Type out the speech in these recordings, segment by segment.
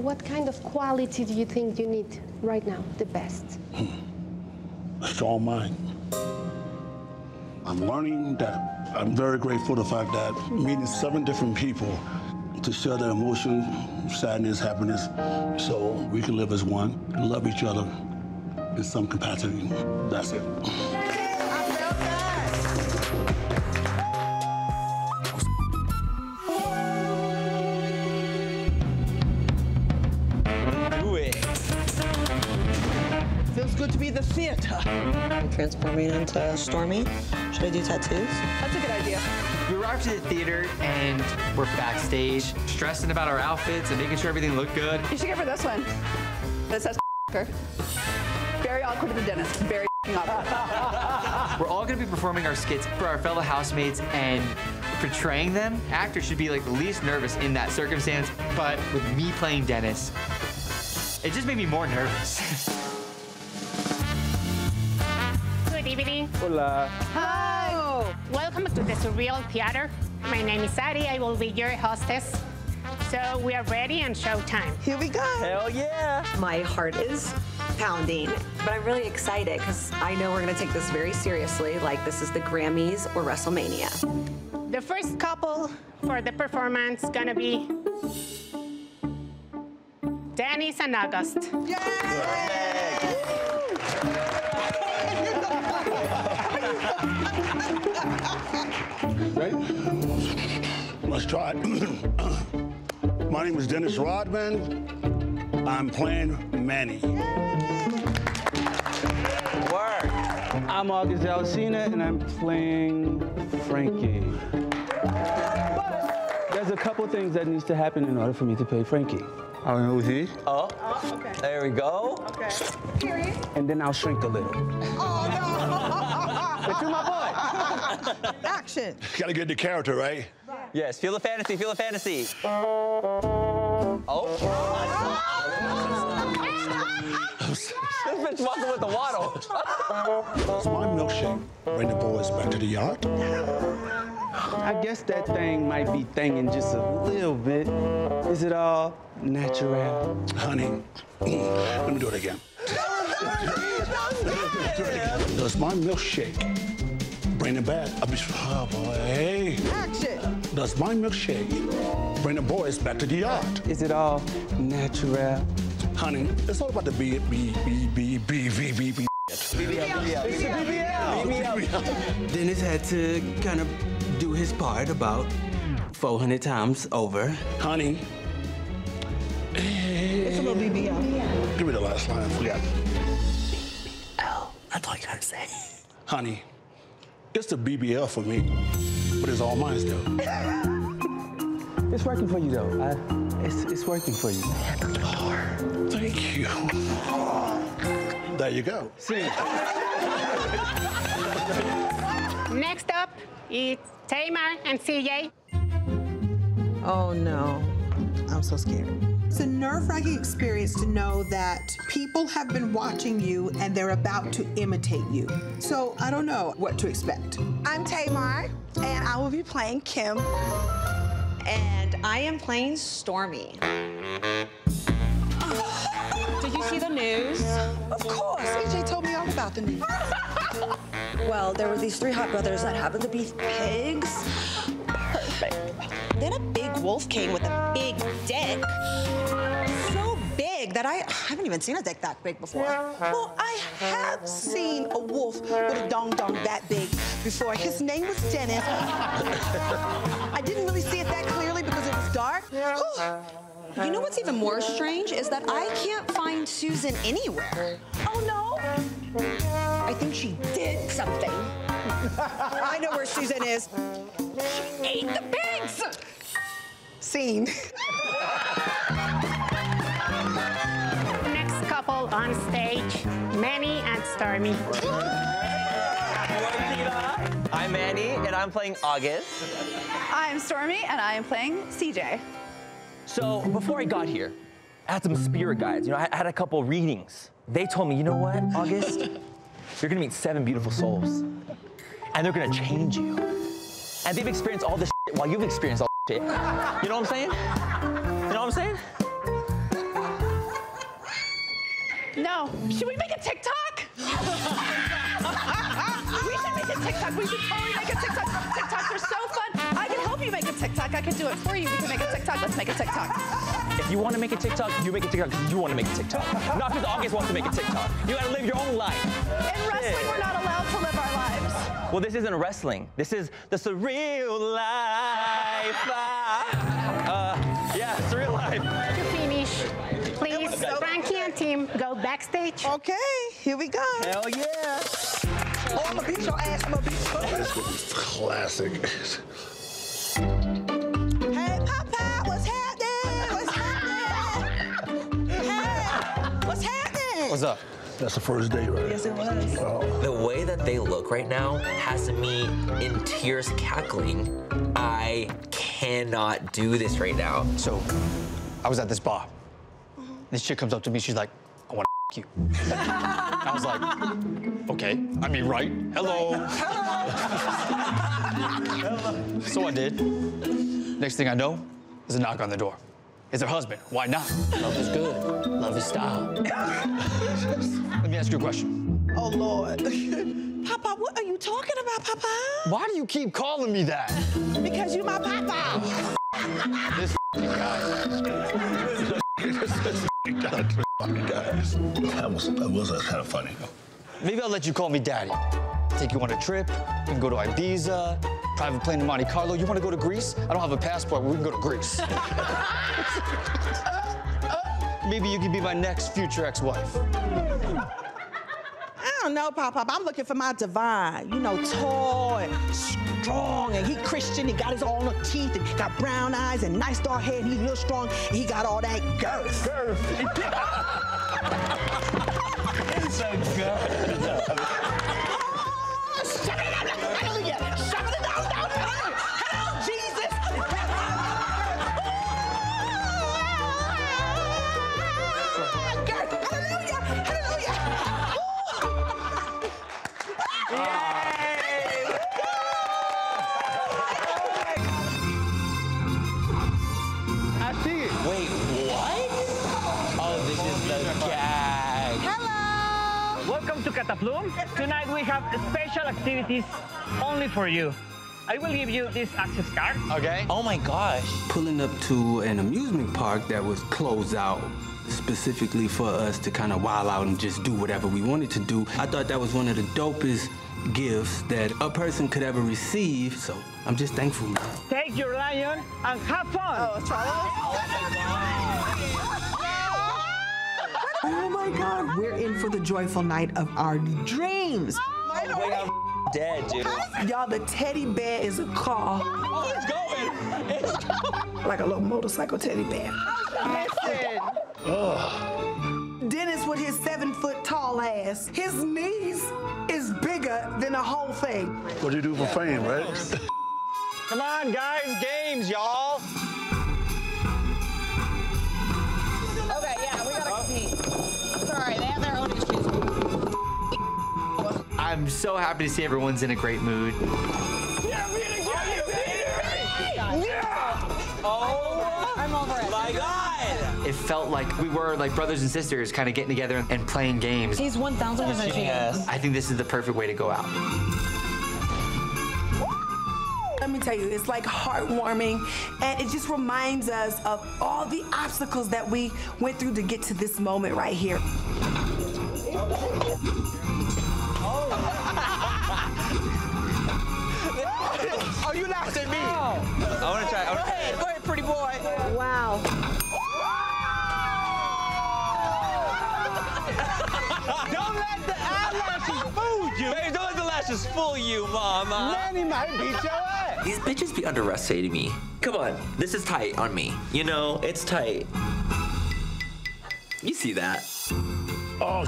What kind of quality do you think you need right now, the best? A strong mind. I'm learning that I'm very grateful for the fact that meeting 7 different people to share their emotion, sadness, happiness, so we can live as one and love each other in some capacity. That's it. Transforming into Stormy. Should I do tattoos? That's a good idea. We arrived at the theater and we're backstage, stressing about our outfits and making sure everything looked good. You should go for this one. This says her. Very awkward at the dentist. Very awkward. We're all gonna be performing our skits for our fellow housemates and portraying them. Actors should be like the least nervous in that circumstance, but with me playing Dennis, it just made me more nervous. Hola. Hi. Welcome to the Surreal Theater. My name is Ari. I will be your hostess. So we are ready and showtime. Here we go. Hell yeah. My heart is pounding, but I'm really excited because I know we're going to take this very seriously. Like this is the Grammys or WrestleMania. The first couple for the performance going to be Dennis and August. Yay! Right? Let's try it. My name is Dennis Rodman. I'm playing Manny. Work. I'm August Alsina, and I'm playing Frankie. There's a couple things that needs to happen in order for me to play Frankie. I don't know who's he. Oh, okay. There we go. Okay. And then I'll shrink a little. Oh, no. But you're my boy. Action. Gotta get the character, right? Yeah. Yes, feel the fantasy, feel the fantasy. Oh. This bitch walking with the waddle. It's my milkshake. Bring the boys back to the yard. I guess that thing might be thangin' just a little bit. Is it all natural? Honey, let me do it again. No, it's my milkshake. Bring it back. I'll be, oh boy, hey. Action. That's my milkshake. Bring the boys back to the yard. Is it all natural? Honey, it's all about the BBL. BBL. Dennis had to kind of do his part about 400 times over. Honey. It's a little BBL. Give me the last line, I forgot. Oh, I thought you were gonna say. Honey, it's the BBL for me, but it's all mine still. It's working for you though. It's working for you. Oh, thank you. Oh, there you go. See. Next up, it's Tamar and CJ. Oh no, I'm so scared. It's a nerve-wracking experience to know that people have been watching you and they're about to imitate you. So I don't know what to expect. I'm Tamar and I will be playing Kim. And I am playing Stormy. Did you see the news? Of course, AJ told me all about the news. Well, there were these 3 hot brothers that happened to be pigs. Perfect. Then a big wolf came with a big dick. So big that I haven't even seen a dick that big before. Well, I have seen a wolf with a dong-dong that big before. His name was Dennis. I didn't really see it that clearly because it was dark. Ooh. You know what's even more strange is that I can't find Susan anywhere. Oh, no. I think she did something. I know where Susan is. She ate the pigs. Scene. Next couple on stage, Manny and Stormy. I'm Manny, and I'm playing August. I'm Stormy, and I am playing CJ. So before I got here, I had some spirit guides. You know, I had a couple readings. They told me, you know what, August? You're gonna meet 7 beautiful souls. And they're gonna change you. And they've experienced all this shit while you've experienced all this shit. You know what I'm saying? You know what I'm saying? No. Should we make a TikTok? We should make a TikTok. We should totally make a TikTok. TikToks are so fun. I can help you make a TikTok. I can do it for you. We can make a TikTok. Let's make a TikTok. If you want to make a TikTok, you make a TikTok because you want to make a TikTok. Not because August wants to make a TikTok. You got to live your own life. In wrestling, we're not allowed to live our lives. Well, this isn't wrestling. This is the surreal life. Yeah, surreal life. To finish. Please, okay. Frankie and team, go backstage. Okay, here we go. Hell yeah. Oh, I'm gonna beat your ass, I'm gonna beat your ass. This is classic. Hey, Papa, what's happening? What's happening? Hey, what's happening? What's up? That's the first day, right? Yes, it was. Oh. The way that they look right now has me in tears cackling. I cannot do this right now. So, I was at this bar. This chick comes up to me, she's like, I want to f*** you. I was like, okay. I mean, right? Hello. Hello. So I did. Next thing I know, there's a knock on the door. It's her husband. Why not? Love is good. Love is style. Let me ask you a question. Oh, Lord. Papa, what are you talking about, Papa? Why do you keep calling me that? Because you my Papa. This guy. That was kind of funny. Maybe I'll let you call me daddy. Take you on a trip, we can go to Ibiza, private plane to Monte Carlo. You want to go to Greece? I don't have a passport, but we can go to Greece. Maybe you could be my next future ex-wife. I don't know, Papa. I'm looking for my divine. You know, tall and strong, and he Christian. He got his own teeth, and got brown eyes, and nice dark hair, and he real strong. And he got all that girth. It's a girth. Oh, hallelujah! Hallelujah! Hello, Jesus! Oh, girth! Hallelujah! Hallelujah! Oh. Bloom. Tonight we have special activities only for you. I will give you this access card. Okay. Oh my gosh. Pulling up to an amusement park that was closed out specifically for us to kind of wild out and just do whatever we wanted to do. I thought that was one of the dopest gifts that a person could ever receive. So I'm just thankful, man. Take your lion and have fun. Oh, try that. Oh, oh my God, we're in for the joyful night of our dreams. Oh, wait, I'm dead, dude. Y'all, the teddy bear is a car. Oh, it's going. It's going. Like a little motorcycle teddy bear. Listen. Dennis with his 7-foot tall ass, his knees is bigger than the whole thing. What do you do for fame, right? Come on, guys, games, y'all. I'm so happy to see everyone's in a great mood. Yeah, we're gonna get you! Yeah! Oh, I'm over it. My God! It felt like we were like brothers and sisters, kind of getting together and playing games. He's 1,000% yes. I think this is the perfect way to go out. Let me tell you, it's like heartwarming, and it just reminds us of all the obstacles that we went through to get to this moment right here. Oh, you laughed at me. Oh. I want to try. Go ahead, pretty boy. Wow. Don't let the eyelashes fool you. Baby, don't let the lashes fool you, Mama. Manny might beat your ass. These bitches be underestimating me. Come on, this is tight on me. You know, it's tight. You see that? Oh.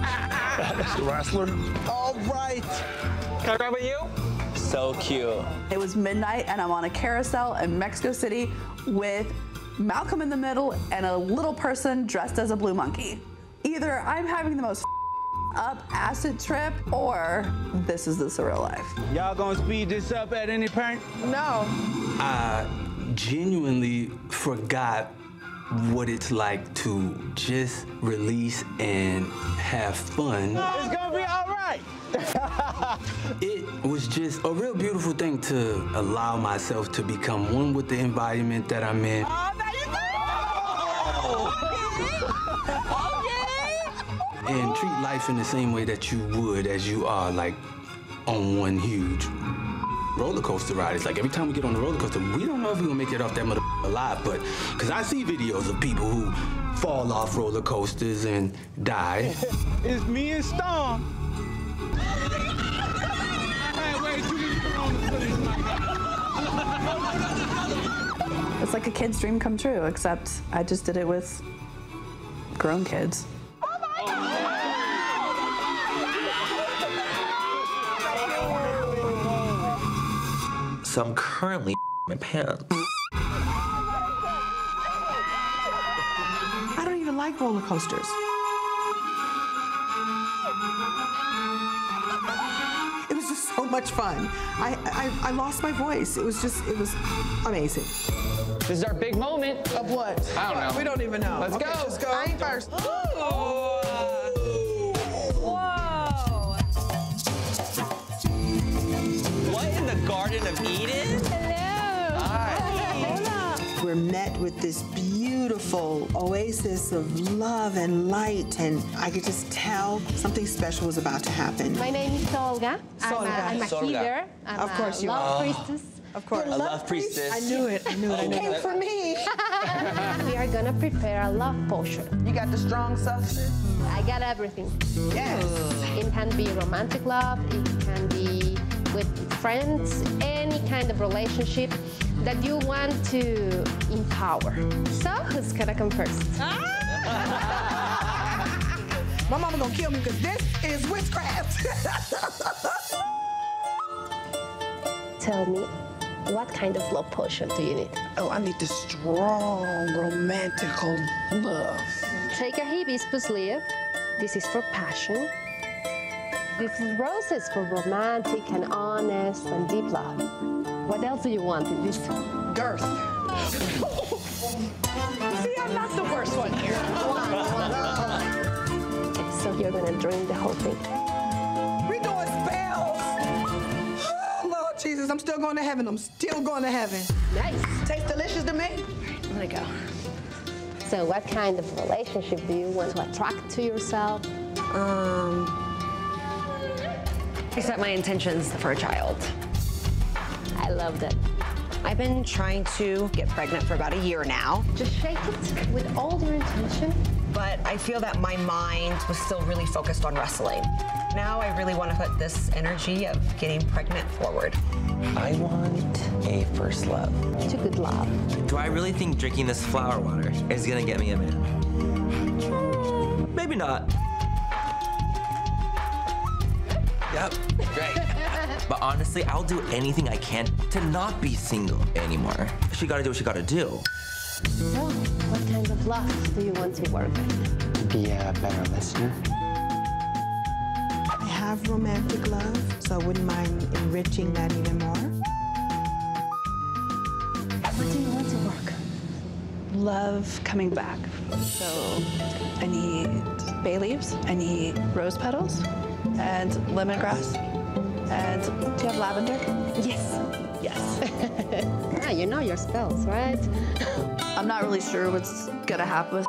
That's the wrestler. All right. Can I grab with you? So cute. It was midnight, and I'm on a carousel in Mexico City with Malcolm in the middle and a little person dressed as a blue monkey. Either I'm having the most up acid trip, or this is the surreal life. Y'all gonna speed this up at any point? No. I genuinely forgot what it's like to just release and have fun. It's gonna be all right. It was just a real beautiful thing to allow myself to become one with the environment that I'm in. Oh, there you go. Oh. Okay. And treat life in the same way that you would as you are, like, on one huge roller coaster ride. It's like every time we get on the roller coaster, we don't know if we're gonna make it off that mother alive, but because I see videos of people who fall off roller coasters and die. It's me and Storm. It's like a kid's dream come true, except I just did it with grown kids. So I'm currently my pants. I don't even like roller coasters. It was just so much fun. I lost my voice. It was amazing. This is our big moment. Of what? I don't know. We don't even know. Let's go. Let's go. I ain't first. Oh. Garden of Eden? Hello. Hi. We're met with this beautiful oasis of love and light, and I could just tell something special was about to happen. My name is Solga. I'm a healer. I'm of course a you love are. Priestess. Of course. A love priestess. I knew it. I knew it. It came for me. We are going to prepare a love potion. You got the strong substance? I got everything. Yes. It can be romantic love. It can be with friends, any kind of relationship that you want to empower. So, who's gonna come first? Ah! My mama gonna kill me because this is witchcraft. Tell me, what kind of love potion do you need? Oh, I need the strong, romantical love. Take a hibiscus leaf. This is for passion. This is roses for romantic and honest and deep love. What else do you want in this? Girth. See, I'm not the worst one here. Okay, so you're gonna drink the whole thing. We're doing spells. Oh, Lord Jesus, I'm still going to heaven. I'm still going to heaven. Nice. Tastes delicious to me. I'm gonna go. So what kind of relationship do you want to attract to yourself? Except my intentions for a child. I loved it. I've been trying to get pregnant for about a year now. Just shake it with all your intention. But I feel that my mind was still really focused on wrestling. Now I really want to put this energy of getting pregnant forward. I want a first love. It's a good love. Do I really think drinking this flower water is gonna get me a man? Maybe not. Yep, great. But honestly, I'll do anything I can to not be single anymore. She gotta do what she gotta do. So, what kind of love do you want to work with? Be a better listener. I have romantic love, so I wouldn't mind enriching that even more. What do you want to work? Love coming back. So, I need bay leaves, I need rose petals, and lemongrass. And do you have lavender? Yes. Yes. Yeah, you know your spells, right? I'm not really sure what's gonna happen.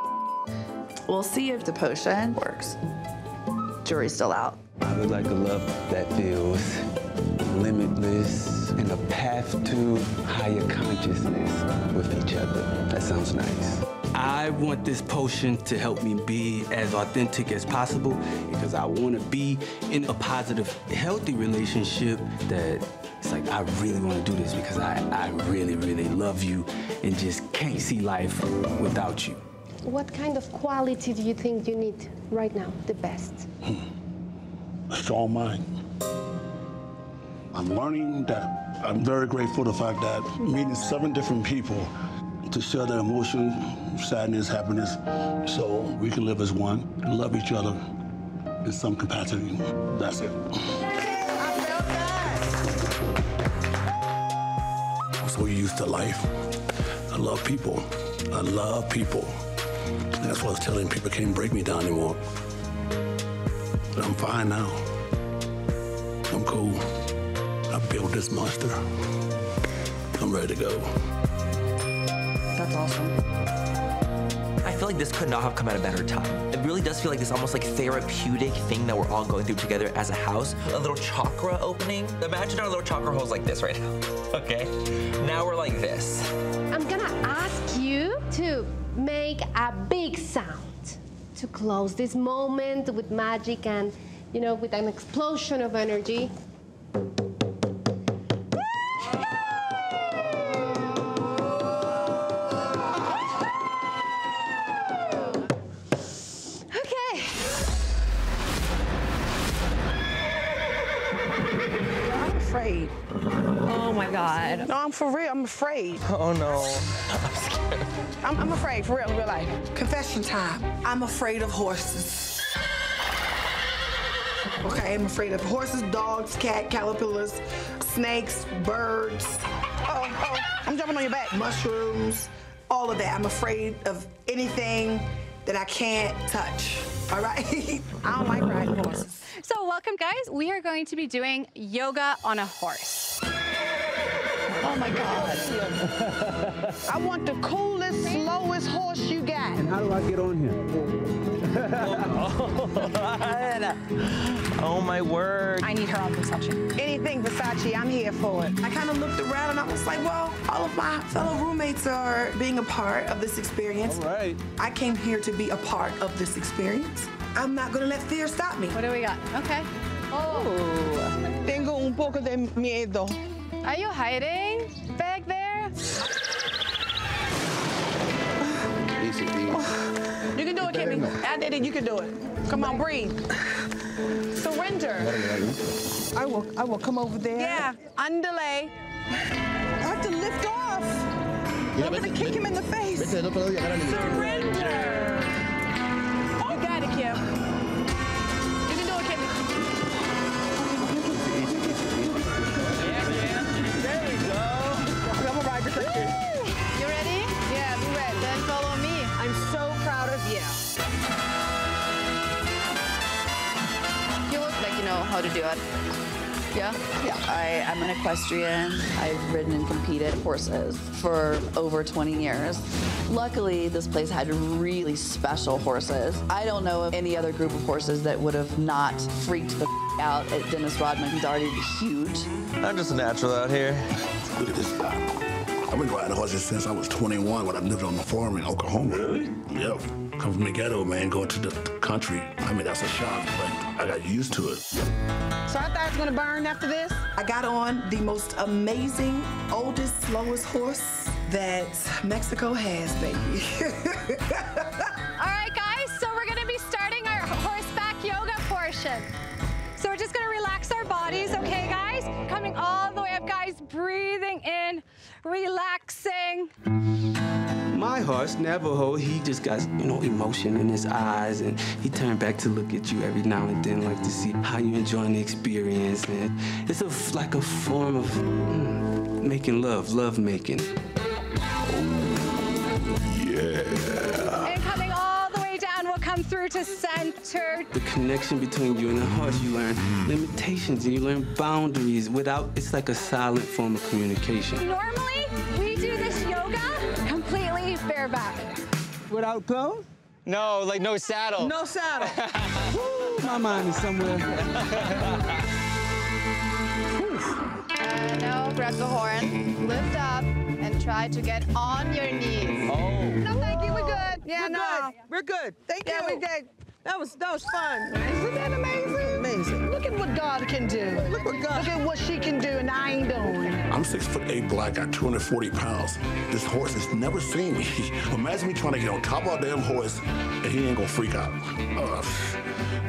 We'll see if the potion works. Jury's still out. I would like a love that feels limitless and a path to higher consciousness with each other. That sounds nice. I want this potion to help me be as authentic as possible because I want to be in a positive, healthy relationship that it's like, I really want to do this because I really, really love you and just can't see life without you. What kind of quality do you think you need right now, the best? It's all mine. I'm learning that I'm very grateful for the fact that meeting 7 different people to share their emotion, sadness, happiness, so we can live as one, love each other in some capacity. That's it. I'm so used to life. I love people. I love people. That's why I was telling people can't break me down anymore. But I'm fine now. I'm cool. I built this monster. I'm ready to go. That's awesome. I feel like this could not have come at a better time. It really does feel like this almost like therapeutic thing that we're all going through together as a house. A little chakra opening. Imagine our little chakra holes like this right now. Okay? Now we're like this. I'm gonna ask you to make a big sound to close this moment with magic and, you know, with an explosion of energy. No, I'm for real. I'm afraid. Oh, no. I'm scared. I'm afraid, for real life. Confession time. I'm afraid of horses. Okay, I'm afraid of horses, dogs, cat, caterpillars, snakes, birds. Oh, I'm jumping on your back. Mushrooms, all of that. I'm afraid of anything that I can't touch. All right? I don't like riding horses. So welcome, guys. We are going to be doing yoga on a horse. Oh, my God. I want the coolest, slowest horse you got. And how do I get on here? Oh, my word. I need her on Versace. Anything Versace, I'm here for it. I kind of looked around, and I was like, well, all of my fellow roommates are being a part of this experience. All right. I came here to be a part of this experience. I'm not going to let fear stop me. What do we got? Okay. Oh. Tengo un poco de miedo. Are you hiding back there? Easy, easy. You can do it, Kimmy. I did it. You can do it. Come on, breathe. Surrender. I will come over there. Yeah, underlay. I have to lift off. I'm going to kick him in the face. Surrender. Oh. You got it, Kim. You can do it, Kimmy. You ready? Yeah, I'm ready. Then follow me. I'm so proud of you. You look like you know how to do it. Yeah? Yeah. I'm an equestrian. I've ridden and competed horses for over 20 years. Luckily, this place had really special horses. I don't know of any other group of horses that would have not freaked the out at Dennis Rodman. He's already huge. I'm just a natural out here. Look at this guy. I've been riding horses since I was 21 when I lived on the farm in Oklahoma. Really? Yep. Come from the ghetto, man, going to the country. I mean, that's a shock, but I got used to it. So I thought it was going to burn after this. I got on the most amazing, oldest, slowest horse that Mexico has, baby. All right, guys, so we're going to be starting our horseback yoga portion. So we're just going to relax our bodies, okay, guys? Coming all the way up, guys, breathing in. Relaxing. My horse, Navajo, he just got, you know, emotion in his eyes, and he turned back to look at you every now and then, like to see how you're enjoying the experience. And it's like a form of making love making. Oh, yeah. And coming all the way down, we'll come through to center. The connection between you and the horse, you learn limitations and you learn boundaries without, it's like a silent form of communication. Normally, back. Without clothes? No, like no saddle. No saddle. Woo, my mind is somewhere. Now grab the horn, lift up, and try to get on your knees. Oh. No, thank you, we're good. Yeah, we're good. We're good. Thank you. Yeah, we're good. That was fun. Isn't that amazing? Amazing. Look at what God can do. Look at what she can do, and I ain't doing. I'm 6'8" black, got 240 pounds. This horse has never seen me. Imagine me trying to get on top of a damn horse, and he ain't gonna freak out.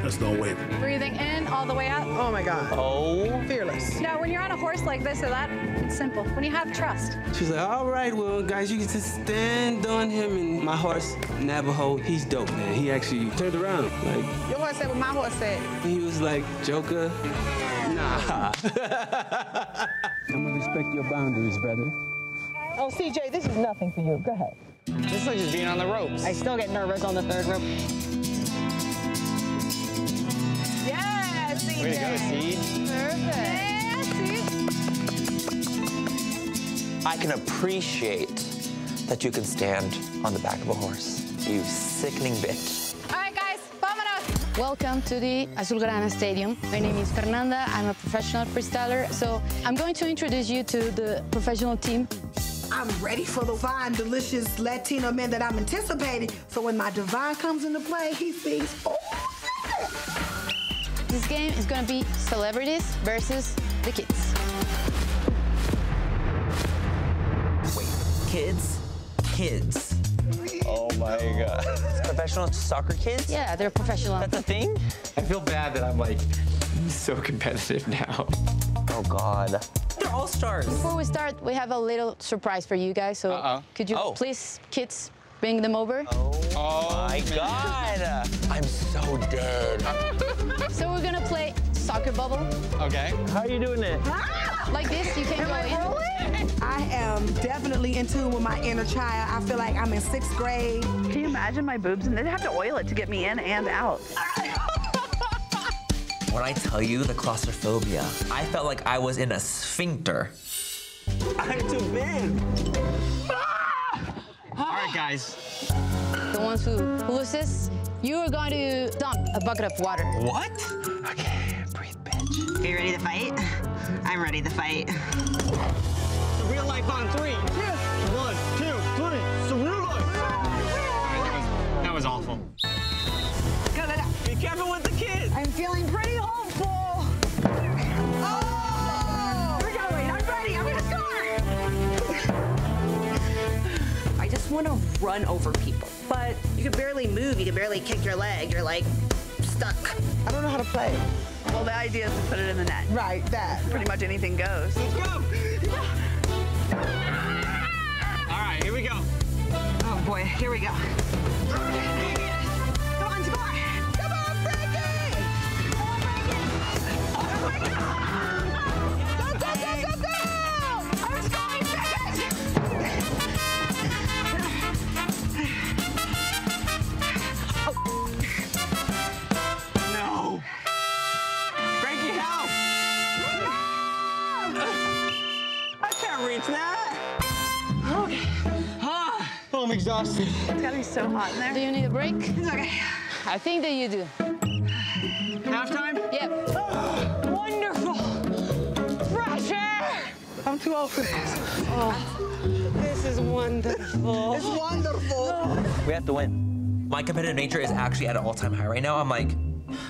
There's no way. Breathing in all the way up. Oh my God. Oh. Fearless. Now, when you're on a horse like this or that, it's simple. When you have trust. She's like, all right, well, guys, you can just stand on him, and my horse, Navajo, he's dope, man. He actually turned around. Like, your horse said what my horse said. He was like, Joker, nah. I'm gonna respect your boundaries, brother. Oh, CJ, this is nothing for you. Go ahead. This looks just being on the ropes. I still get nervous on the third rope. Yes, CJ. Way to go, Seed. Perfect. Yeah, Seed. I can appreciate that you can stand on the back of a horse. You sickening bitch. All right, guys, vámonos. Welcome to the Azulgrana Stadium. My name is Fernanda. I'm a professional freestyler, so I'm going to introduce you to the professional team. I'm ready for the fine, delicious Latino men that I'm anticipating. So when my divine comes into play, he sees, oh, this game is going to be celebrities versus the kids. Wait, kids? Kids. Oh, my God. Professional soccer kids? Yeah, they're professional. That's a thing? I feel bad that I'm, like, so competitive now. Oh, God. They're all stars. Before we start, we have a little surprise for you guys. So could you please, kids, bring them over? Oh my God. I'm so dead. So we're going to play soccer bubble. OK. How are you doing it? Like this, you can go in. I am definitely in tune with my inner child. I feel like I'm in 6th grade. Can you imagine my boobs? And they'd have to oil it to get me in and out. When I tell you the claustrophobia, I felt like I was in a sphincter. I'm too big. All right, guys. The ones who loses, you are going to dump a bucket of water. What? Okay, breathe, bitch. Are you ready to fight? I'm ready to fight. Real life on 3. Yeah. 1, 2, 3. Surreal life. That was awful. Be careful with the kids. I'm feeling pretty hopeful. Oh! We're going. I'm ready. I'm going to score. I just want to run over people. But you can barely move. You can barely kick your leg. You're, like, stuck. I don't know how to play. Well, the idea is to put it in the net. Right, that. Pretty much anything goes. Let's go. Yeah. All right, here we go. Oh, boy. Here we go. Exhausted. It's gotta be so hot in there. Do you need a break? It's okay. I think that you do. Halftime? Yep. Oh, wonderful. Pressure. I'm too old for this. Oh, this is wonderful. It's wonderful. We have to win. My competitive nature is actually at an all-time high right now. I'm like,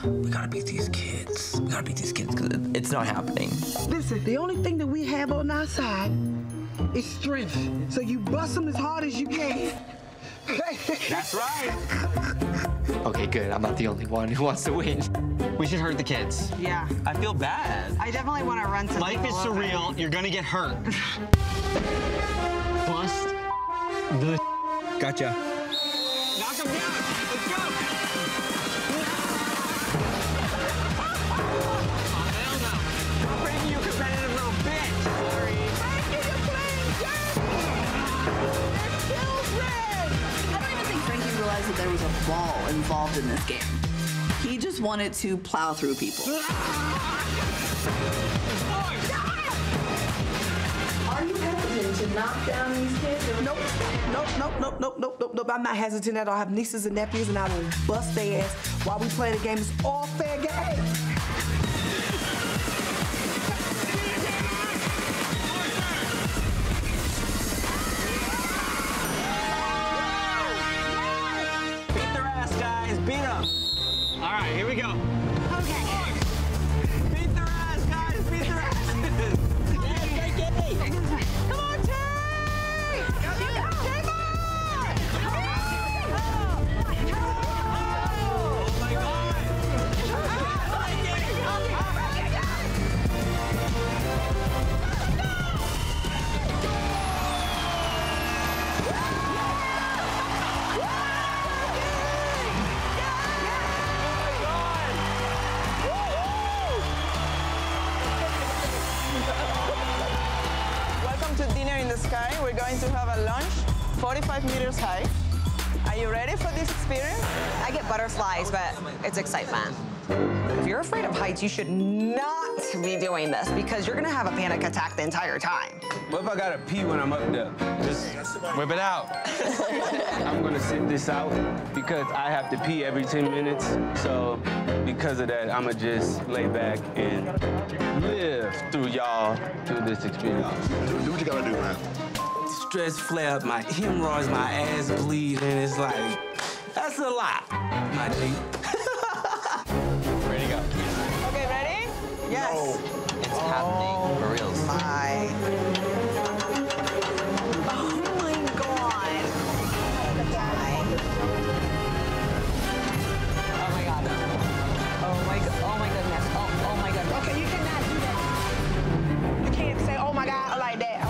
we gotta beat these kids. We gotta beat these kids because it's not happening. Listen, the only thing that we have on our side. It's strength, so you bust them as hard as you can. That's right. Okay, good. I'm not the only one who wants to win. We should hurt the kids. Yeah. I feel bad. I definitely want to run to life is surreal. You're going to get hurt. Bust the gotcha. Knock him down. Let's go. Hell no. I'll bring you a competitive little bitch. Sorry. That there was a ball involved in this game. He just wanted to plow through people. Are you hesitant to knock down these kids? Nope. Nope. I'm not hesitant at all. I have nieces and nephews, and I will bust their ass while we play the game. It's all fair game. We're going to have a lunch. 45 meters high. Are you ready for this experience? I get butterflies, but it's excitement. If you're afraid of heights, you should not be doing this because you're gonna have a panic attack the entire time. What if I gotta pee when I'm up there? Just whip it out. I'm gonna sit this out because I have to pee every 10 minutes. So because of that, I'ma just lay back and live through y'all through this experience. Do what you gotta do, man. Stress flare up, my hemorrhoids, my ass bleed, and it's like, that's a lot, my G. Yes. No. It's happening for real. Oh my God. Oh my God. Oh my God. Oh my goodness. Oh my God. Okay, you cannot do that. You can't say oh my God like that. Oh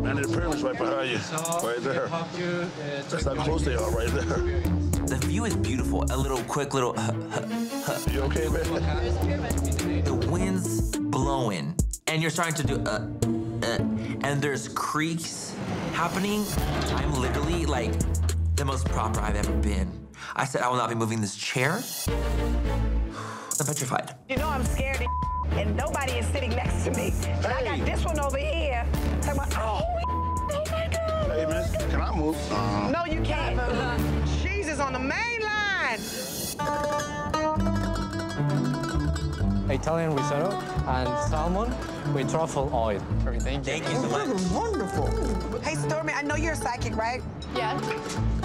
my God. Man, the pyramids right behind you. Right there. That's how close they are right there. The view is beautiful. A little quick little You okay, man? The wind's blowing, and you're starting to do and there's creaks happening. I'm literally like the most proper I've ever been. I said I will not be moving this chair. I'm petrified. You know I'm scared and nobody is sitting next to me. But hey. I got this one over here. Talking about, oh my God. Hey, miss, can I move? No, you can't move. On the main line. Italian risotto and salmon with truffle oil. Thank you so much. This is wonderful. Hey, Stormy, I know you're a psychic, right? Yeah.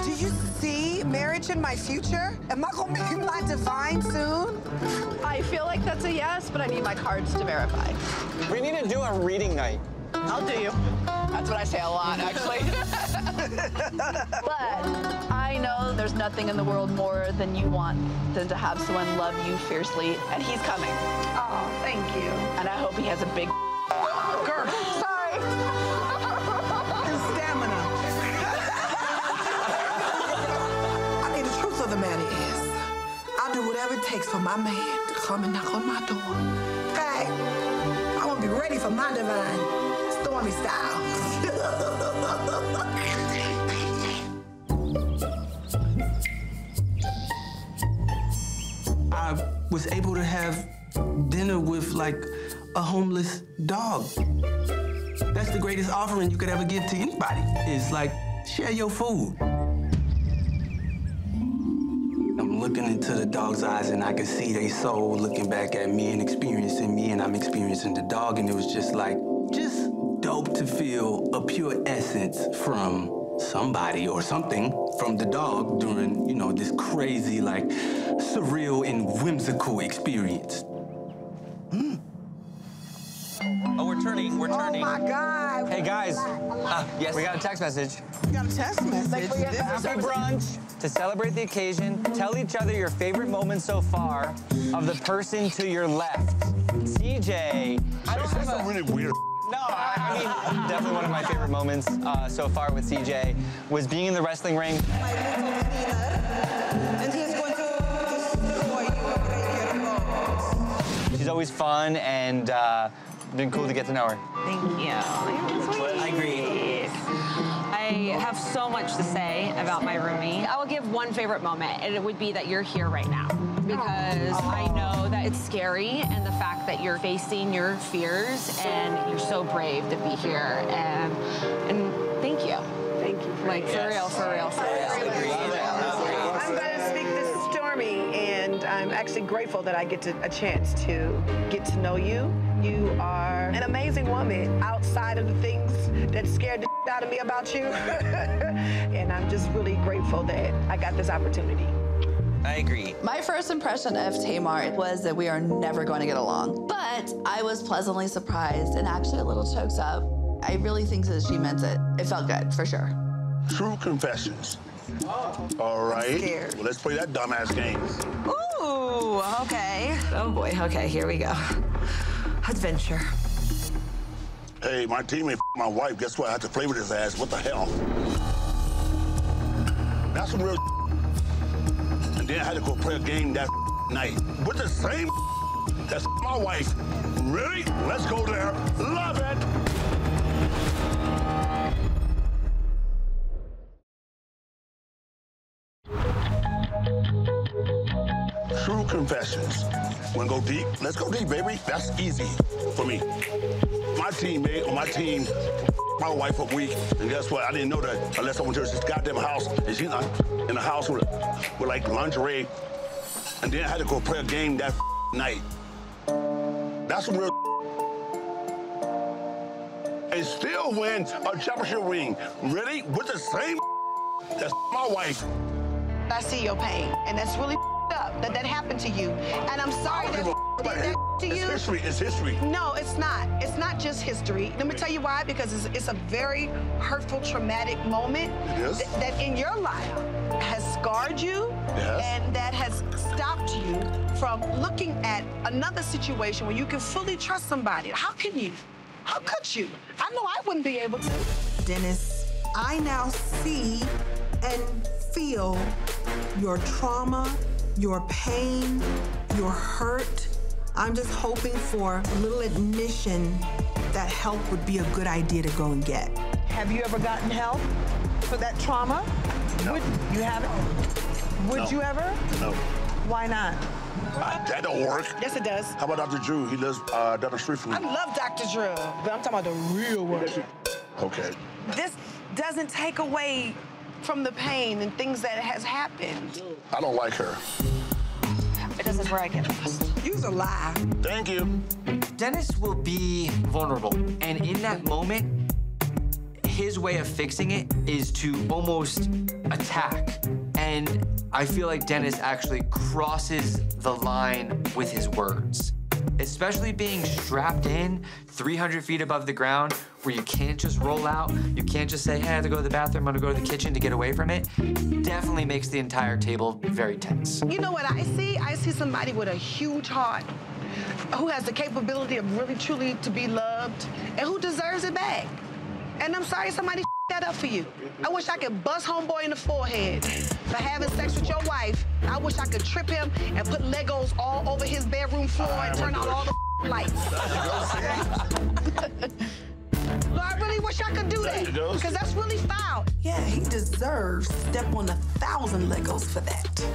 Do you see marriage in my future? Am I going to be my divine soon? I feel like that's a yes, but I need my cards to verify. We need to do a reading night. I'll do you. That's what I say a lot, actually. But I know there's nothing in the world more than you want than to have someone love you fiercely, and he's coming. Oh, thank you. And I hope he has a big girl. Sorry. The stamina. I mean, the truth of the matter is, I'll do whatever it takes for my man to come and knock on my door. Hey, I want to be ready for my divine. Stormy style. I was able to have dinner with, like, a homeless dog. That's the greatest offering you could ever give to anybody, is, like, share your food. I'm looking into the dog's eyes, and I can see their soul looking back at me and experiencing me, and I'm experiencing the dog, and it was just like, dope to feel a pure essence from somebody or something from the dog during, you know, this crazy, like, surreal and whimsical experience. Mm. Oh, we're turning. Oh, my God. Hey, guys. Yes. We got a text message. We got a text message? Happy brunch. To celebrate the occasion, tell each other your favorite moment so far of the person to your left. CJ. I don't have a really weird. No, I mean, definitely one of my favorite moments so far with CJ was being in the wrestling ring. My little Tina, and he's going to destroy you and She's always fun, and been cool to get to know her. Thank you. I agree. I have so much to say about my roomie. I will give one favorite moment, and it would be that you're here right now. Because I know that it's scary, and the fact that you're facing your fears, and you're so brave to be here, and thank you. Thank you. Like, for real, for real, for real. I'm gonna speak to Stormy, and I'm actually grateful that I get a chance to get to know you. You are an amazing woman outside of the things that scared the shit out of me about you. And I'm just really grateful that I got this opportunity. I agree. My first impression of Tamar was that we are never going to get along. But I was pleasantly surprised and actually a little choked up. I really think that she meant it. It felt good, for sure. True confessions. Oh. All right. I'm scared. Well, let's play that dumbass game. Ooh, okay. Oh, boy. Okay, here we go. Adventure. Hey, my teammate, my wife, guess what? I had to play with his ass. What the hell? That's some real. Then I had to go play a game that night with the same that's my wife. Really? Let's go there. Love it. True confessions. Wanna go deep? Let's go deep, baby. That's easy for me. My teammate on my team, my wife a week, and guess what? I didn't know that unless I went to this goddamn house, and she's not in the house with like lingerie, and then I had to go play a game that night. That's some real. And still win a championship ring. Really? With the same that's my wife. I see your pain, and that's really up that happened to you. And I'm sorry that to you. It's history. It's history. No, it's not. It's not just history. Let me tell you why, because it's a very hurtful, traumatic moment that in your life has scarred you and that has stopped you from looking at another situation where you can fully trust somebody. How can you? How could you? I know I wouldn't be able to. Dennis, I now see and feel your trauma, your pain, your hurt. I'm just hoping for a little admission that help would be a good idea to go and get. Have you ever gotten help for that trauma? No. Would you haven't? Would you ever? No. Why not? That don't work. Yes, it does. How about Dr. Drew? He lives down the street from me. I love Dr. Drew, but I'm talking about the real work. Okay. This doesn't take away from the pain and things that has happened. I don't like her. It doesn't break it. You's a lie. Thank you. Dennis will be vulnerable, and in that moment, his way of fixing it is to almost attack. And I feel like Dennis actually crosses the line with his words, especially being strapped in 300 feet above the ground where you can't just roll out, you can't just say, hey, I have to go to the bathroom, I'm gonna go to the kitchen to get away from it, definitely makes the entire table very tense. You know what I see? I see somebody with a huge heart who has the capability of really truly to be loved and who deserves it back. And I'm sorry somebody that up for you. I wish I could bust homeboy in the forehead for having sex with your wife. I wish I could trip him and put Legos all over his bedroom floor and turn out all the lights. Lord, I really wish I could do that because that's really foul. Yeah, he deserves step on 1,000 Legos for that.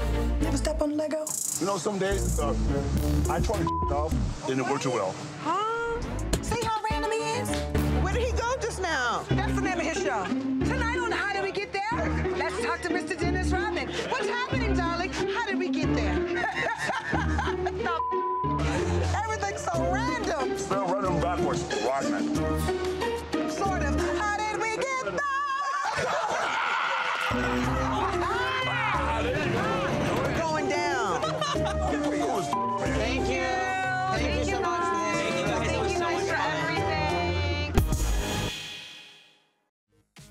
Never step on Lego? You know, some days I try to off and it worked too well. Huh? See how random he is? Where did he go just now? That's the name of his show. Tonight on How Did We Get There? Let's talk to Mr. Dennis Rodman. What's happening, darling? How did we get there? No, everything's so random. Spell random backwards, Rodman. Sort of. How did we get there? We're going down. Thank you. Thank you so much.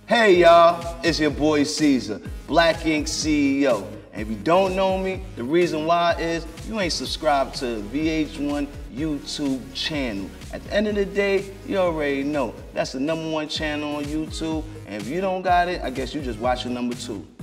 Hey y'all, it's your boy Caesar, Black Ink CEO. And if you don't know me, the reason why is you ain't subscribed to VH1 YouTube channel. At the end of the day, you already know that's the #1 channel on YouTube. And if you don't got it, I guess you just watching #2.